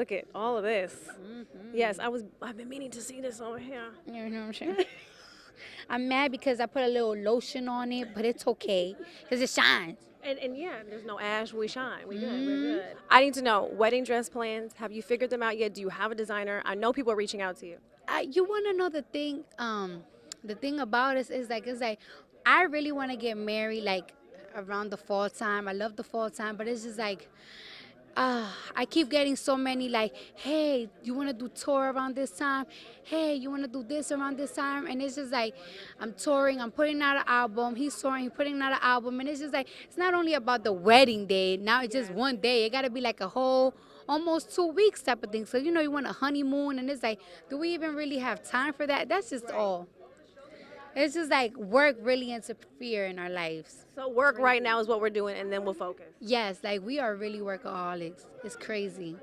Look at all of this. Mm-hmm. Yes, I've been meaning to see this over here. You know what I'm saying? I'm mad because I put a little lotion on it, but it's okay because it shines. And yeah, there's no ash. We shine. We good. We're good. I need to know wedding dress plans. Have you figured them out yet? Do you have a designer? I know people are reaching out to you. You want to know the thing? The thing about us is like I really want to get married like around the fall time. I love the fall time, but it's just like. I keep getting so many like, hey, you want to do tour around this time? Hey, you want to do this around this time? And it's just like, I'm touring, I'm putting out an album, he's touring, he's putting out an album. And it's just like, it's not only about the wedding day. Now it's just one day. It got to be like a whole, almost 2 weeks type of thing. So, you know, you want a honeymoon and it's like, do we even really have time for that? That's just all. It's just like work really interfere in our lives. So work right now is what we're doing and then we'll focus. Yes, like we are really workaholics. It's crazy.